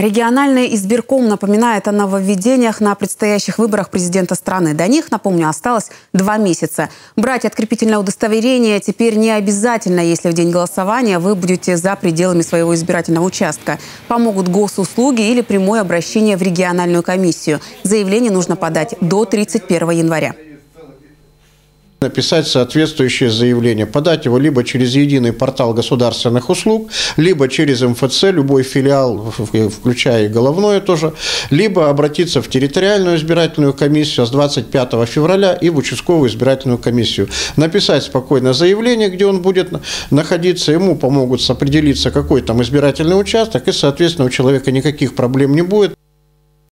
Региональный избирком напоминает о нововведениях на предстоящих выборах президента страны. До них, напомню, осталось 2 месяца. Брать открепительное удостоверение теперь не обязательно, если в день голосования вы будете за пределами своего избирательного участка. Помогут госуслуги или прямое обращение в региональную комиссию. Заявление нужно подать до 31 января. Написать соответствующее заявление, подать его либо через единый портал государственных услуг, либо через МФЦ, любой филиал, включая и головное тоже, либо обратиться в территориальную избирательную комиссию с 25 февраля и в участковую избирательную комиссию. Написать спокойно заявление, где он будет находиться, ему помогут определиться, какой там избирательный участок, и, соответственно, у человека никаких проблем не будет.